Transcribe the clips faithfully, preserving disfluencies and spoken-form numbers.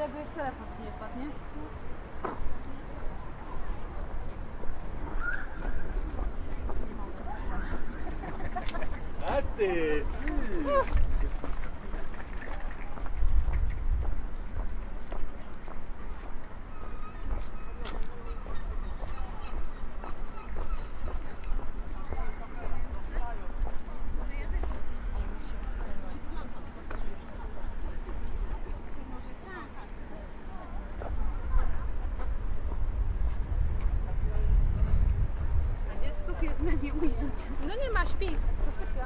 jakby w telefon ci nie wpadł, nie? A ty! Nie umie. No nie ma, śpi. Zasypia.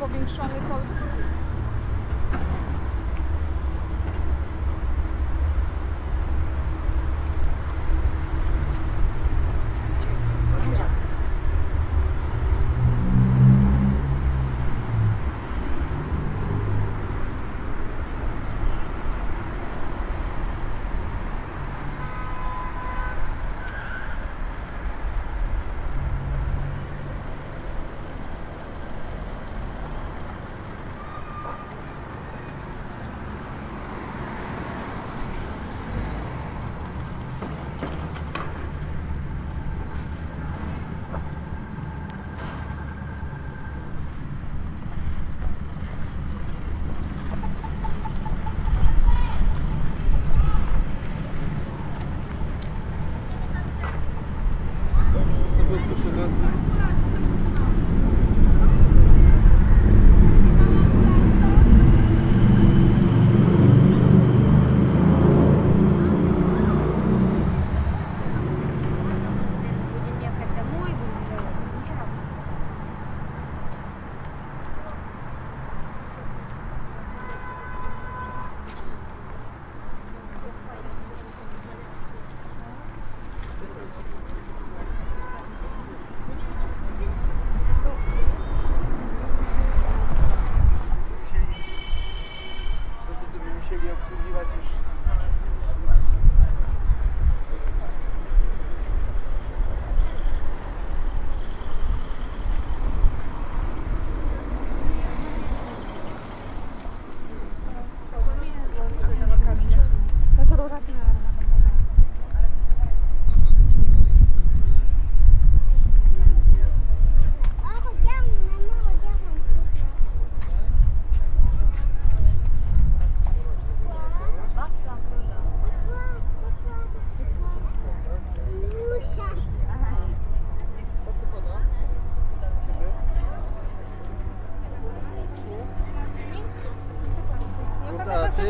Powiększony cały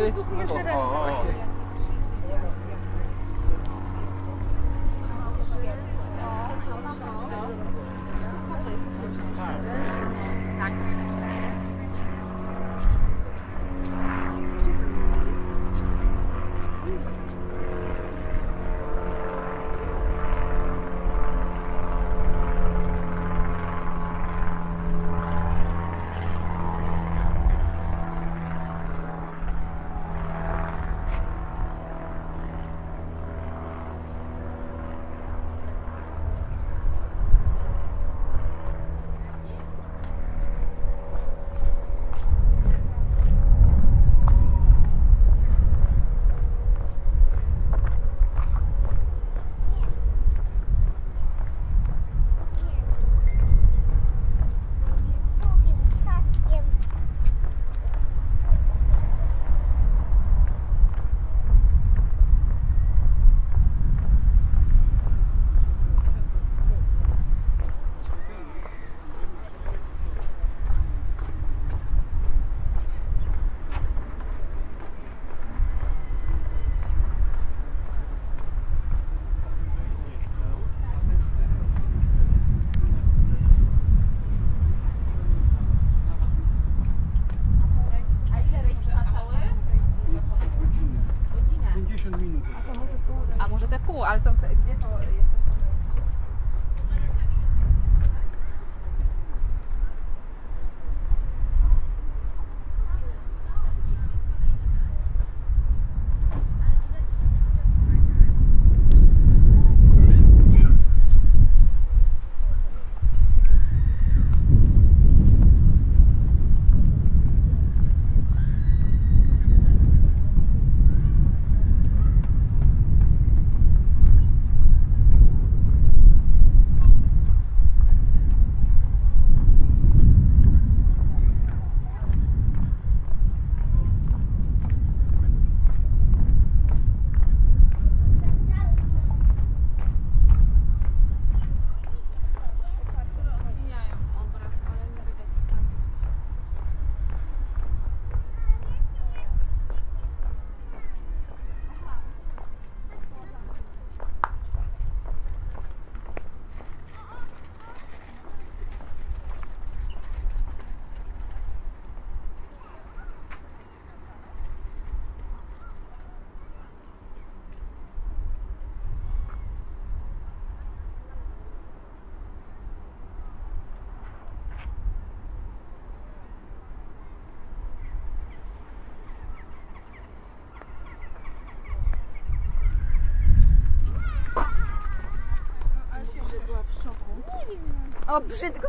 Ой, ale to gdzie to jest? O, brzydko!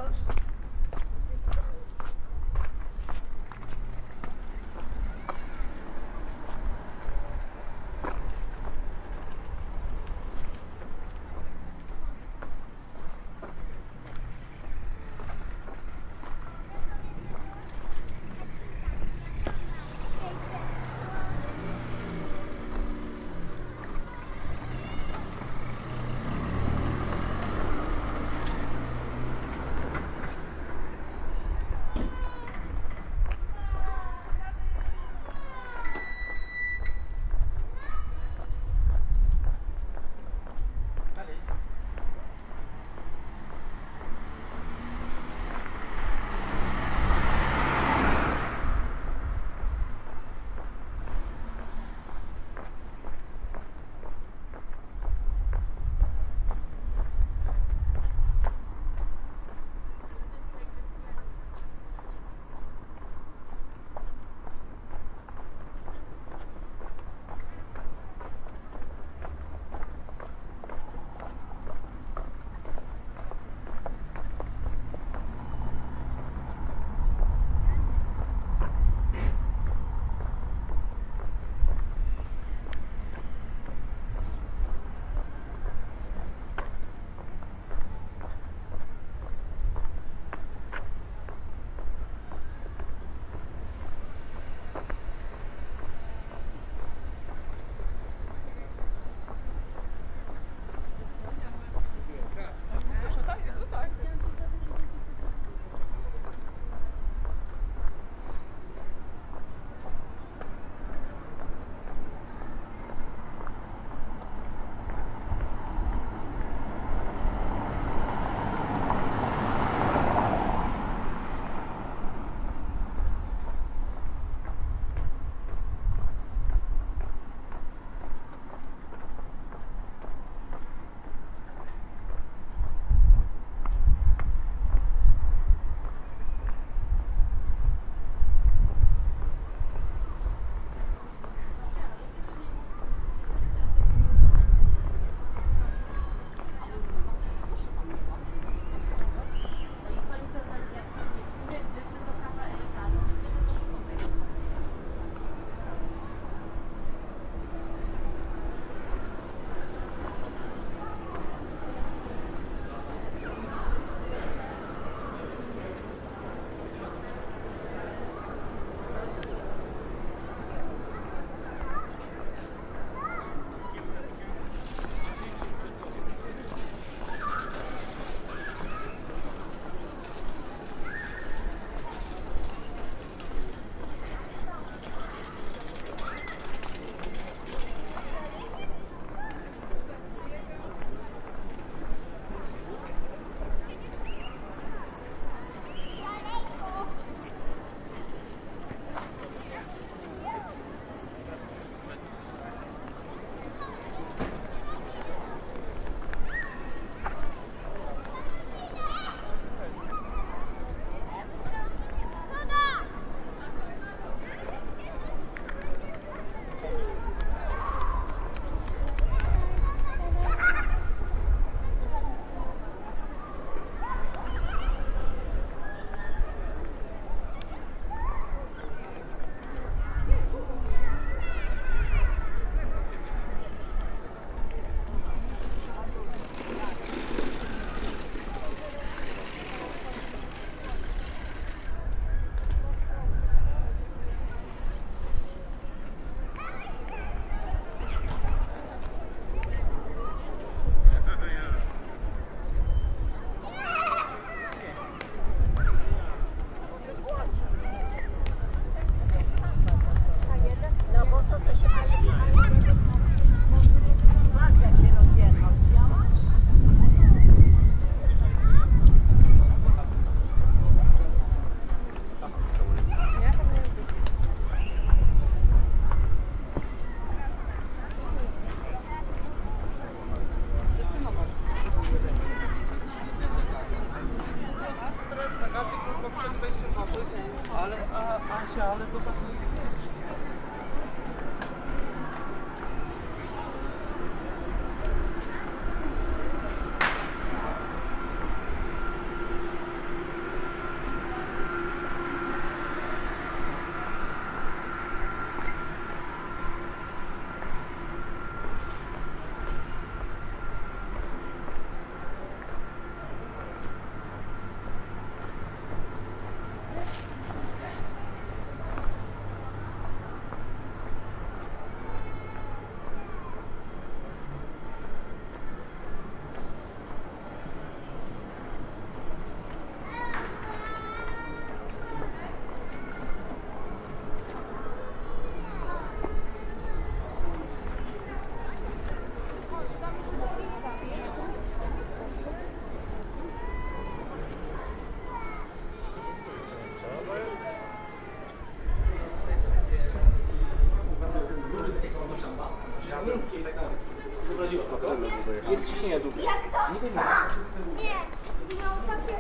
ciśnienie nie duże. Jak to? Nie, nie, no takie...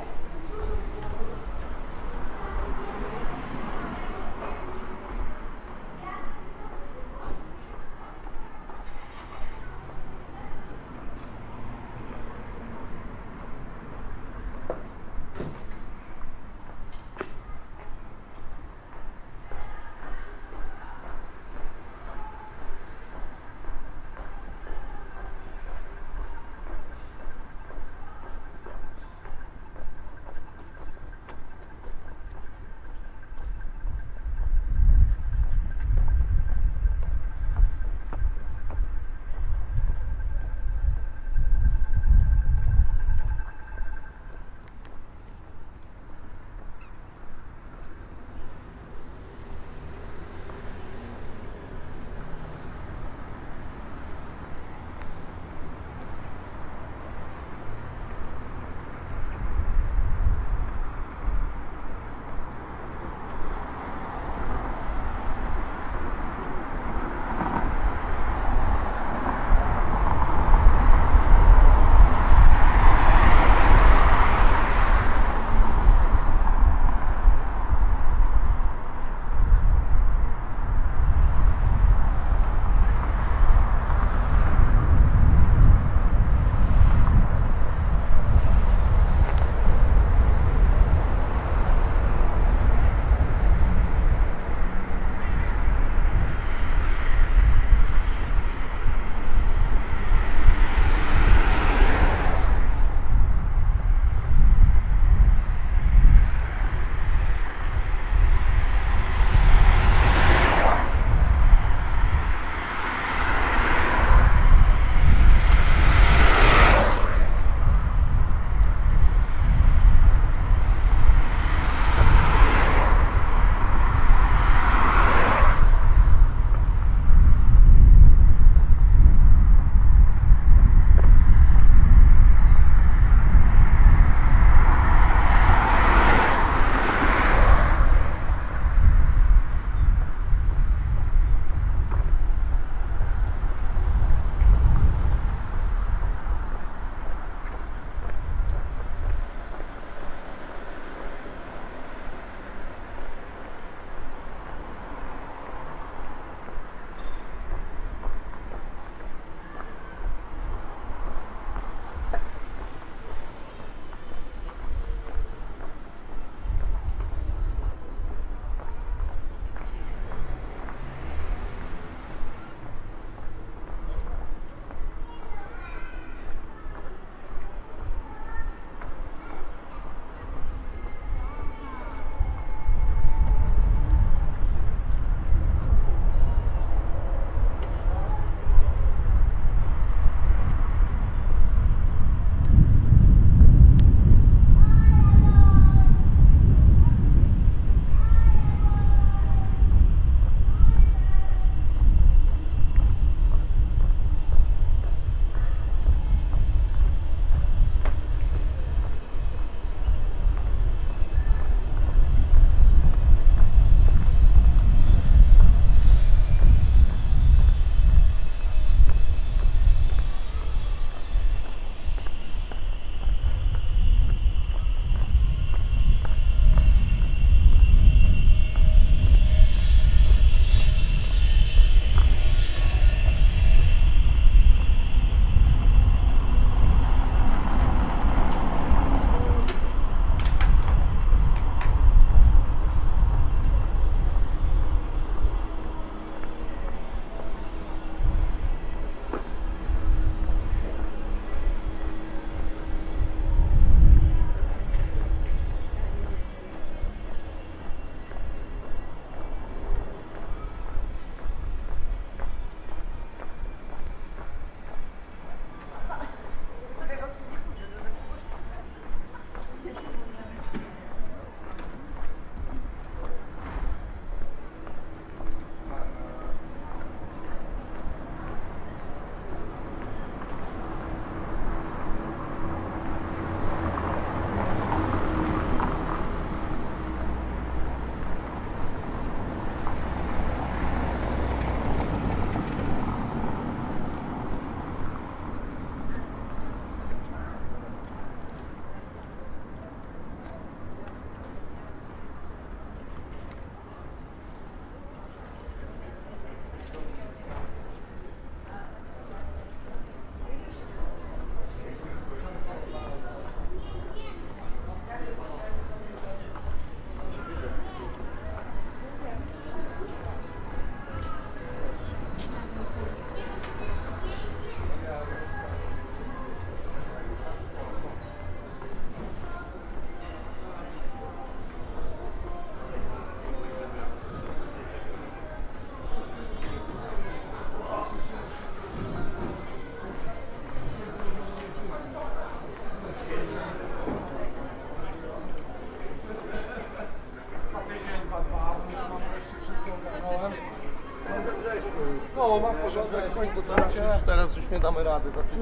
O, mam porządek w końcu, teraz już, teraz już nie damy rady. Za wszystko.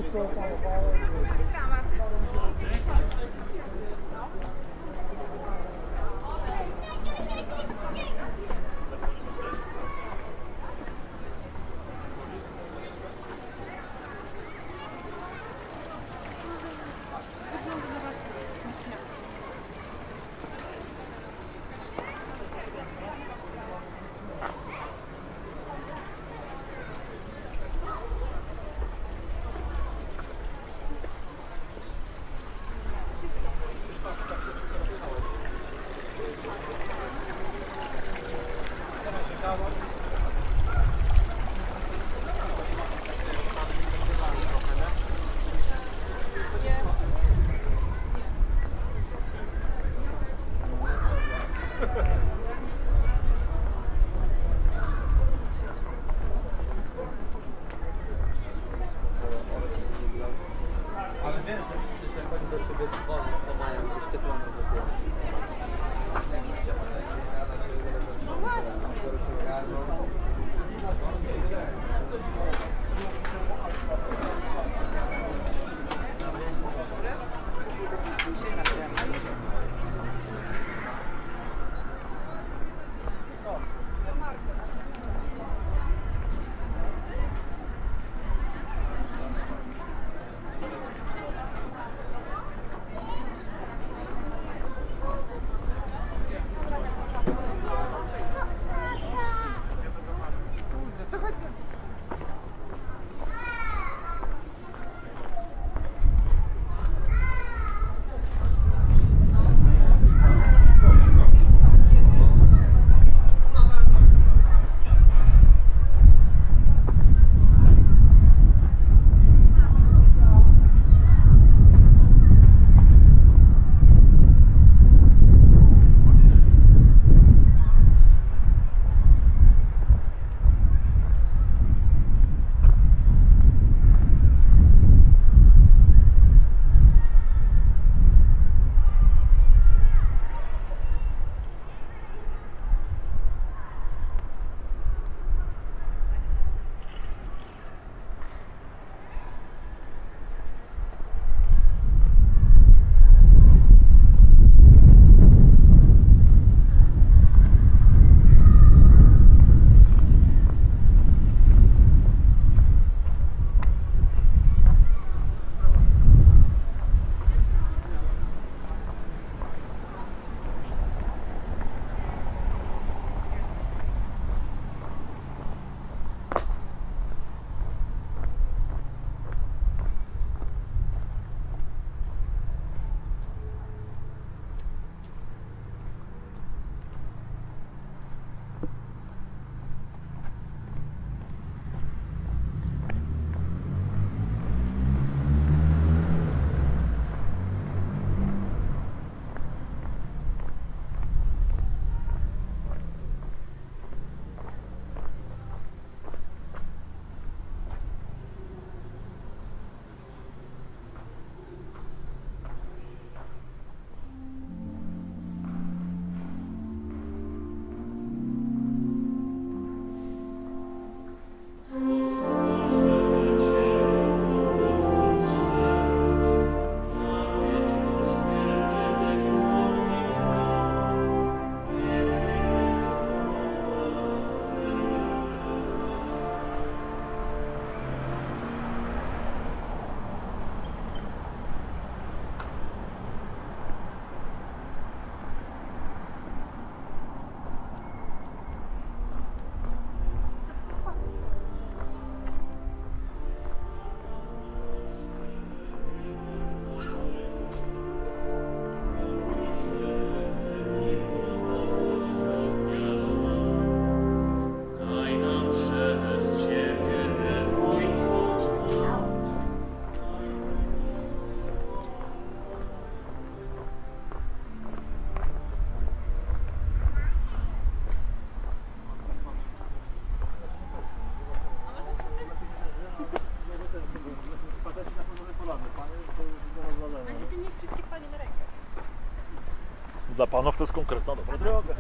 Dla panów to jest konkretna dobra droga.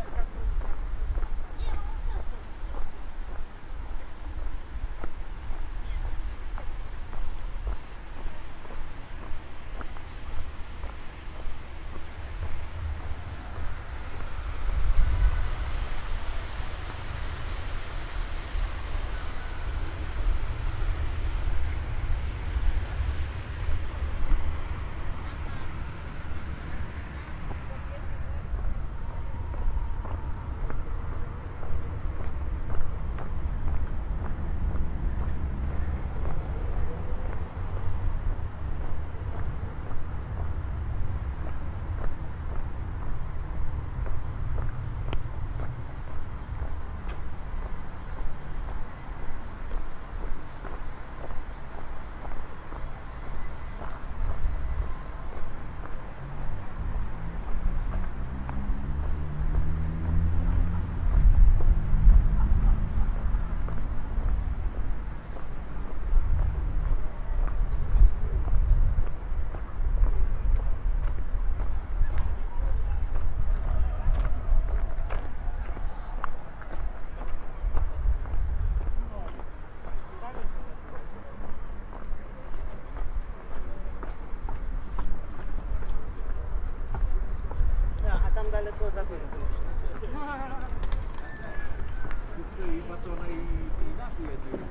ale to dla góry. I batona i napił jedynie.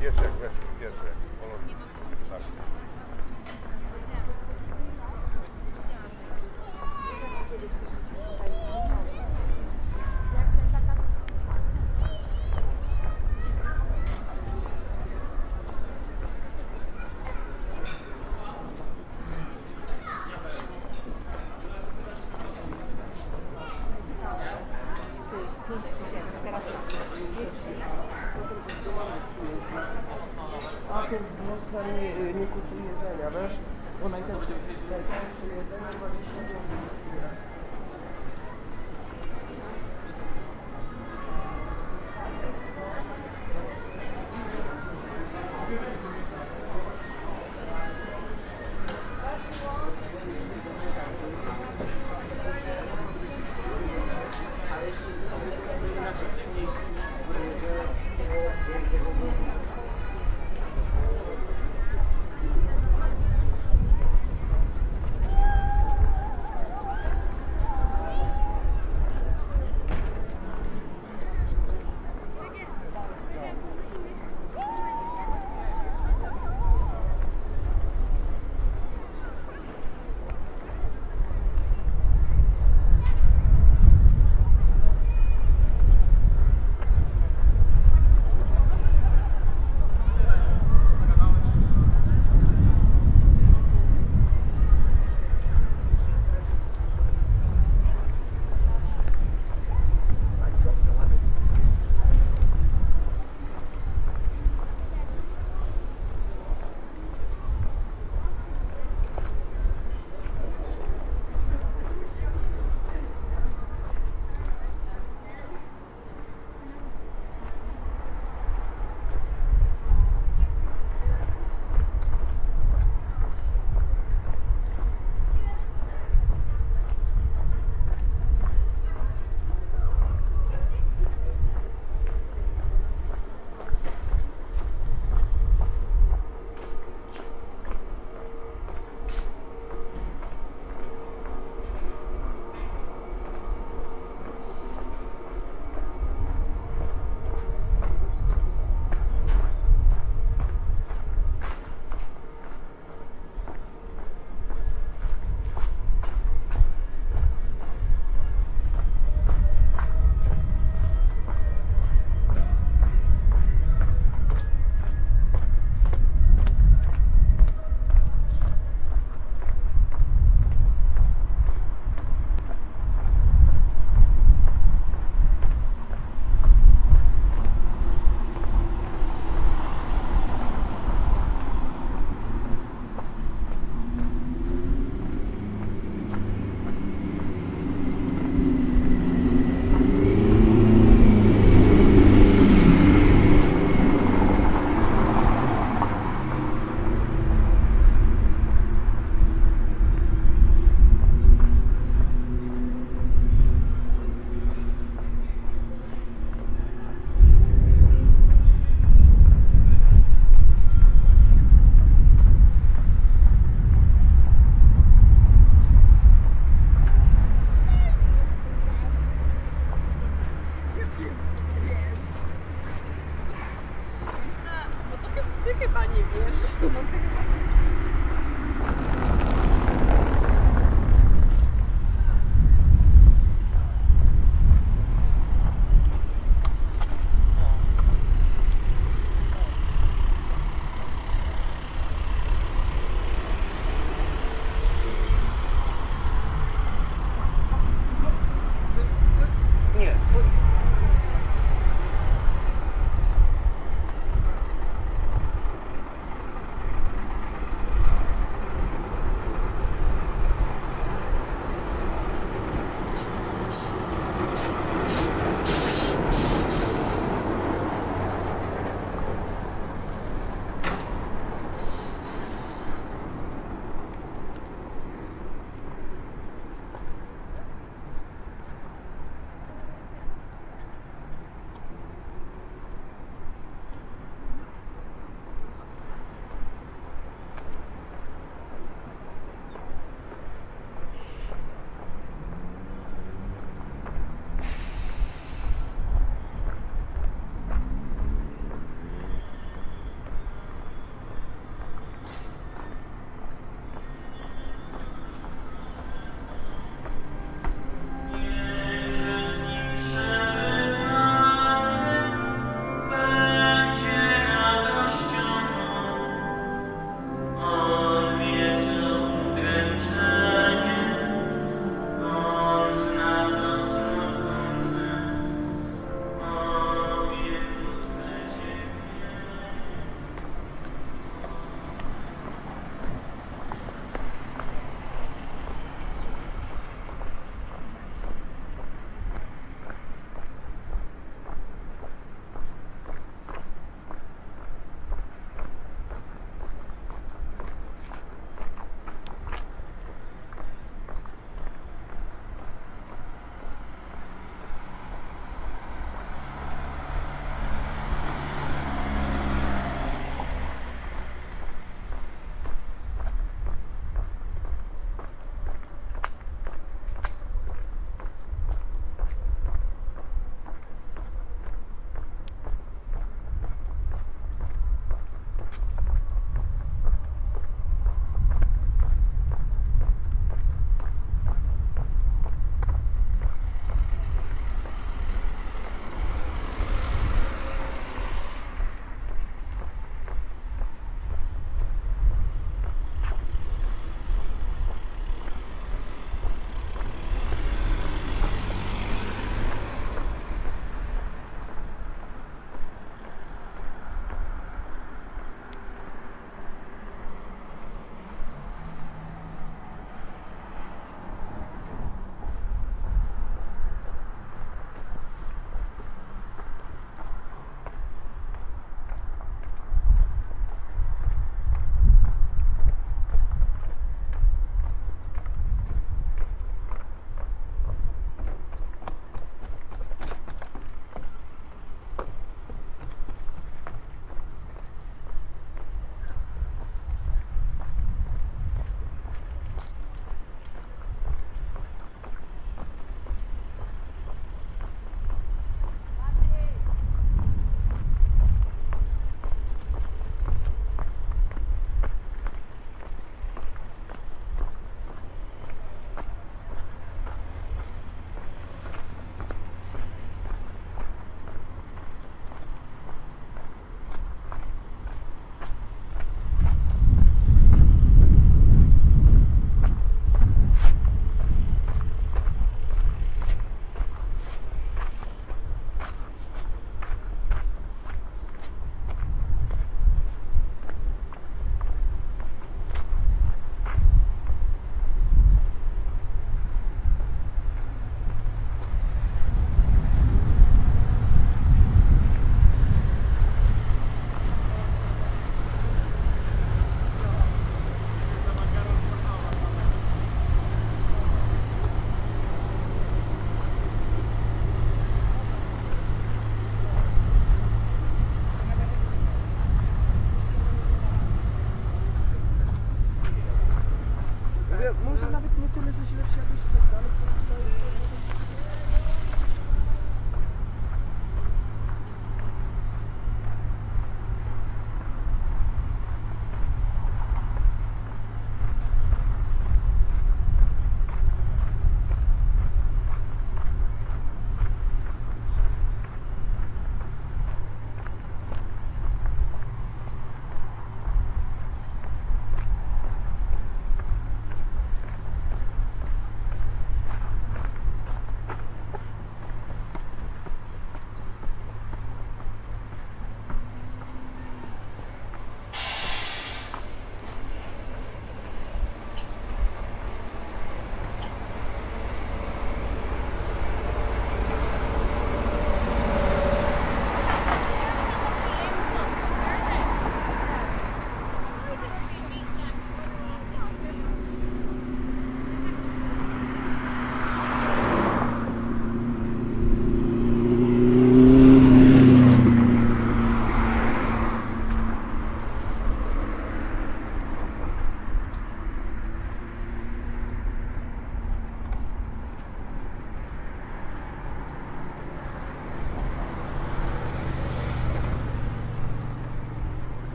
Jeszcze jak weszli, jeszcze jak polonii. Thank you.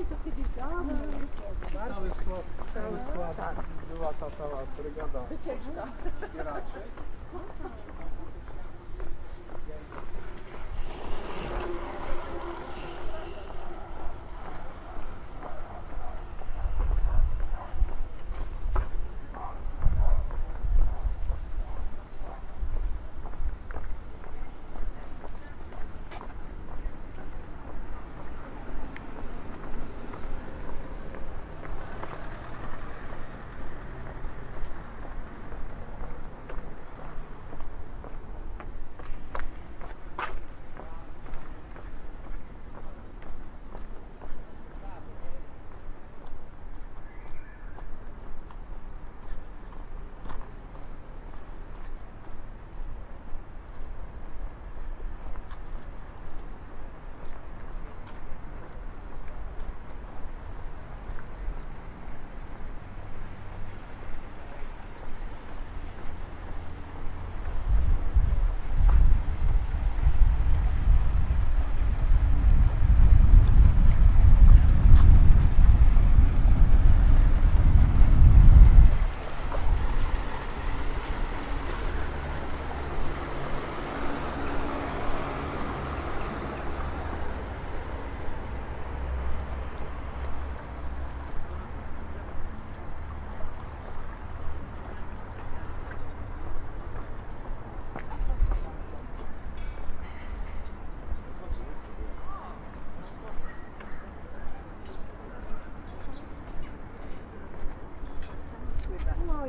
Cały skład, cały skład tak. Była ta cała brygada wspieraczy.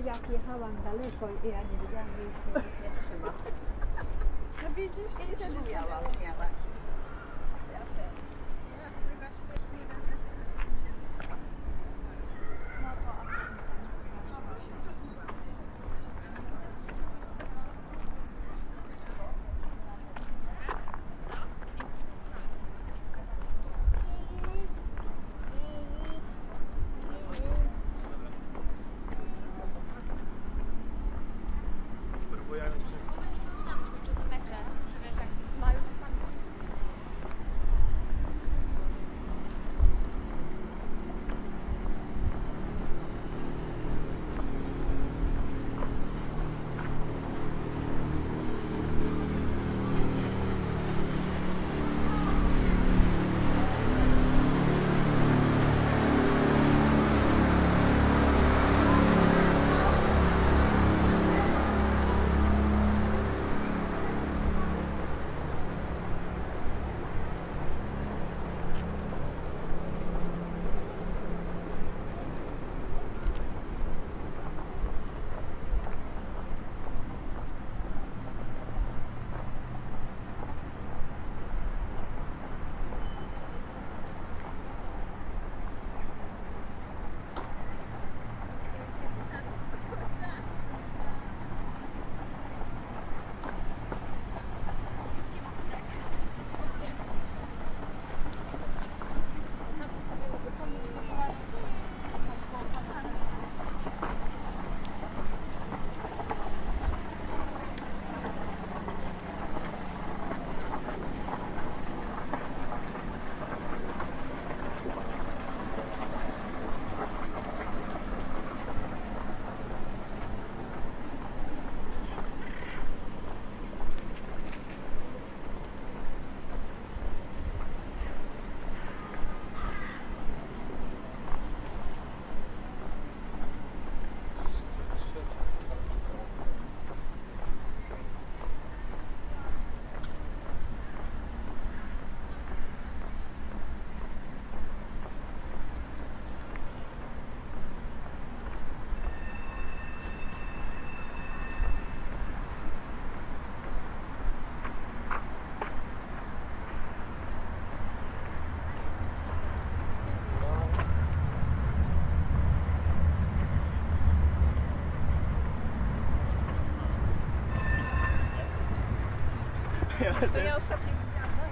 Jak jechałam daleko i ja nie wiedziałam, że już to nie trzyma. No widzisz, ja nie wtedy umiałam. umiałam. Ja ten, ja chyba też nie będę tego nie musiała. No to a sama się zrobiła. To ja ostatnio widziałam.